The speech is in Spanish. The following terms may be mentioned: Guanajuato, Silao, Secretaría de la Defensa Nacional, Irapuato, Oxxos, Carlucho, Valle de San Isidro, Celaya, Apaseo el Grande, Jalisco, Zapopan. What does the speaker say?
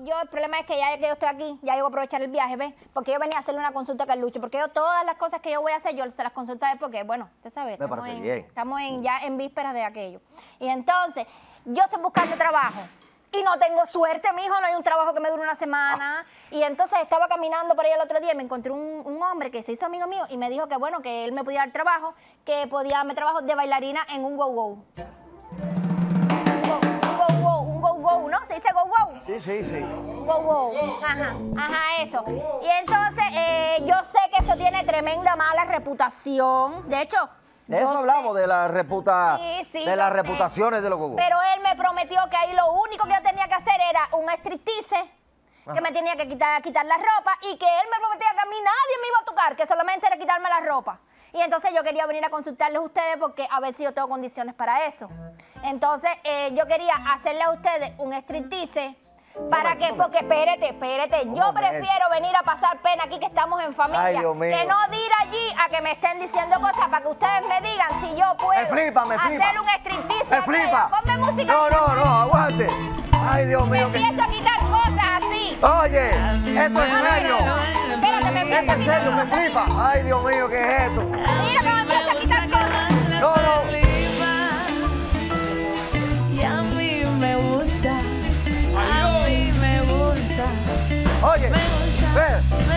yo el problema es que ya que yo estoy aquí, ya yo voy a aprovechar el viaje, ¿ves? Porque yo venía a hacerle una consulta a Carlucho, porque yo todas las cosas que yo voy a hacer, yo se las consultaré porque, bueno, usted sabe, estamos ya en vísperas de aquello. Y entonces, yo estoy buscando trabajo. Y no tengo suerte, mijo, no hay un trabajo que me dure una semana. Y entonces estaba caminando por ahí el otro día y me encontré un hombre que se hizo amigo mío y me dijo que, bueno, que él me podía dar trabajo, que podía darme trabajo de bailarina en un go-go. Un go-go, ¿no? ¿Se dice go-go? Sí, sí, sí. Go-go, ajá, ajá, eso. Y entonces yo sé que eso tiene tremenda mala reputación, de hecho... De eso hablamos, de la reputa, de las reputaciones de los go-go. Pero él me prometió que ahí lo único que yo tenía que hacer era un striptease, que me tenía que quitar la ropa y que él me prometía que a mí nadie me iba a tocar, que solamente era quitarme la ropa. Y entonces yo quería venir a consultarles a ustedes porque a ver si yo tengo condiciones para eso. Entonces yo quería hacerle a ustedes un striptease. ¿Para qué? Porque espérate, yo prefiero venir a pasar pena aquí que estamos en familia, ay, Dios mío, que no de ir allí a que me estén diciendo cosas para que ustedes me digan si yo puedo hacer un striptease. Me flipa. Ponme música. No, aguante. Ay, Dios mío. Me empiezo a quitar cosas así. Oye, esto es serio. Espérate, me empiezo a quitar cosas. Me flipa. Ay, Dios mío, ¿qué es esto? Mira que me empiezo a quitar cosas. No. Oye, ve.